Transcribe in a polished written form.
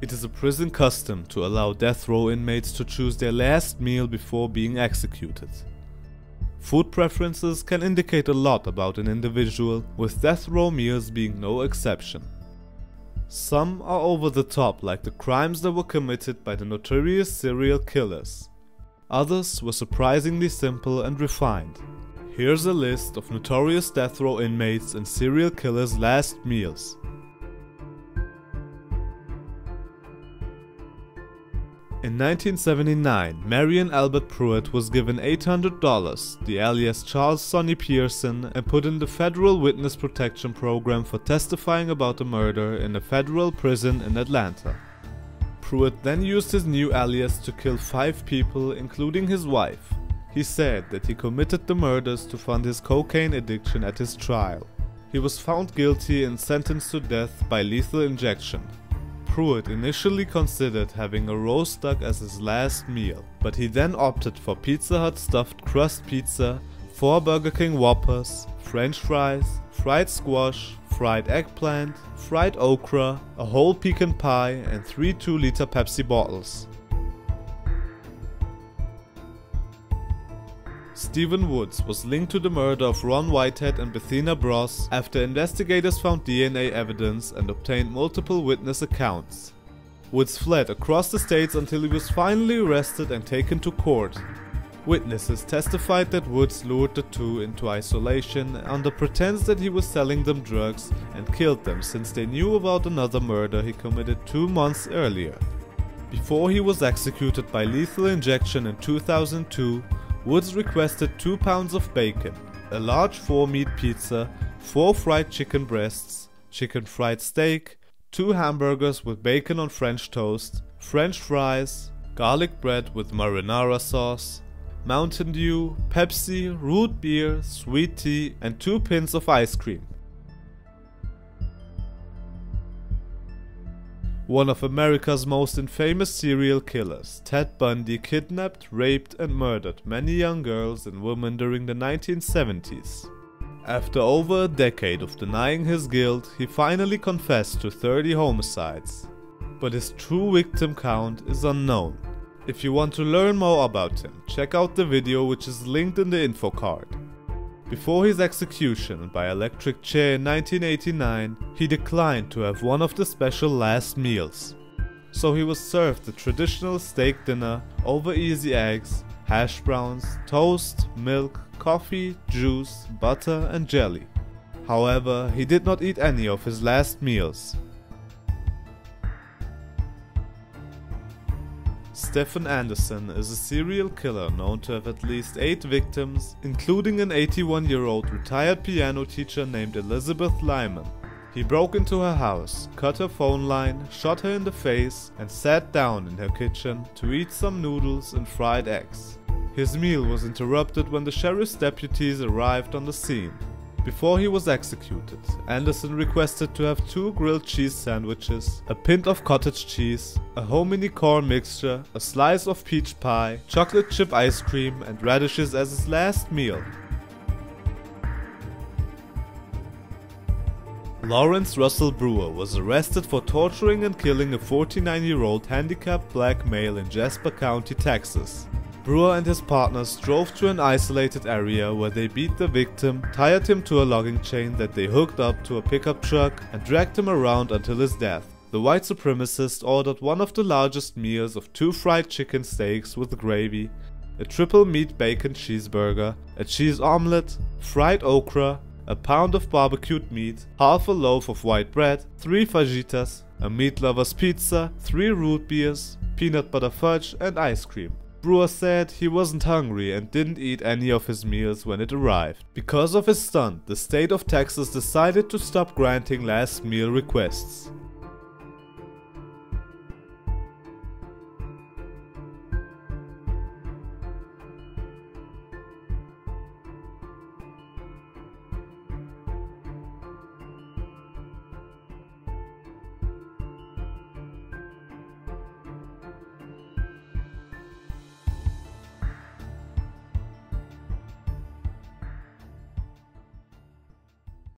It is a prison custom to allow death row inmates to choose their last meal before being executed. Food preferences can indicate a lot about an individual, with death row meals being no exception. Some are over the top, like the crimes that were committed by the notorious serial killers. Others were surprisingly simple and refined. Here's a list of notorious death row inmates and serial killers' last meals. In 1979, Marion Albert Pruitt was given $800, the alias Charles Sonny Pearson, and put in the Federal Witness Protection Program for testifying about the murder in a federal prison in Atlanta. Pruitt then used his new alias to kill 5 people, including his wife. He said that he committed the murders to fund his cocaine addiction at his trial. He was found guilty and sentenced to death by lethal injection. Pruitt initially considered having a roast duck as his last meal, but he then opted for Pizza Hut stuffed crust pizza, 4 Burger King Whoppers, French fries, fried squash, fried eggplant, fried okra, a whole pecan pie, and 3 2-liter Pepsi bottles. Stephen Woods was linked to the murder of Ron Whitehead and Bethina Bross after investigators found DNA evidence and obtained multiple witness accounts. Woods fled across the states until he was finally arrested and taken to court. Witnesses testified that Woods lured the two into isolation under pretense that he was selling them drugs and killed them since they knew about another murder he committed 2 months earlier. Before he was executed by lethal injection in 2002, Woods requested 2 pounds of bacon, a large 4-meat pizza, 4 fried chicken breasts, chicken fried steak, 2 hamburgers with bacon on French toast, French fries, garlic bread with marinara sauce, Mountain Dew, Pepsi, root beer, sweet tea, and 2 pins of ice cream. One of America's most infamous serial killers, Ted Bundy kidnapped, raped, and murdered many young girls and women during the 1970s. After over a decade of denying his guilt, he finally confessed to 30 homicides. But his true victim count is unknown. If you want to learn more about him, check out the video which is linked in the info card. Before his execution by electric chair in 1989, he declined to have one of the special last meals. So he was served the traditional steak dinner over easy eggs, hash browns, toast, milk, coffee, juice, butter, and jelly. However, he did not eat any of his last meals. Stephen Anderson is a serial killer known to have at least 8 victims, including an 81-year-old retired piano teacher named Elizabeth Lyman. He broke into her house, cut her phone line, shot her in the face, and sat down in her kitchen to eat some noodles and fried eggs. His meal was interrupted when the sheriff's deputies arrived on the scene. Before he was executed, Anderson requested to have 2 grilled cheese sandwiches, a pint of cottage cheese, a hominy corn mixture, a slice of peach pie, chocolate chip ice cream, and radishes as his last meal. Lawrence Russell Brewer was arrested for torturing and killing a 49-year-old handicapped black male in Jasper County, Texas. Brewer and his partners drove to an isolated area where they beat the victim, tied him to a logging chain that they hooked up to a pickup truck, and dragged him around until his death. The white supremacist ordered one of the largest meals of 2 fried chicken steaks with gravy, a triple meat bacon cheeseburger, a cheese omelette, fried okra, a pound of barbecued meat, half a loaf of white bread, 3 fajitas, a meat lover's pizza, 3 root beers, peanut butter fudge, and ice cream. Brewer said he wasn't hungry and didn't eat any of his meals when it arrived. Because of his stunt, the state of Texas decided to stop granting last meal requests.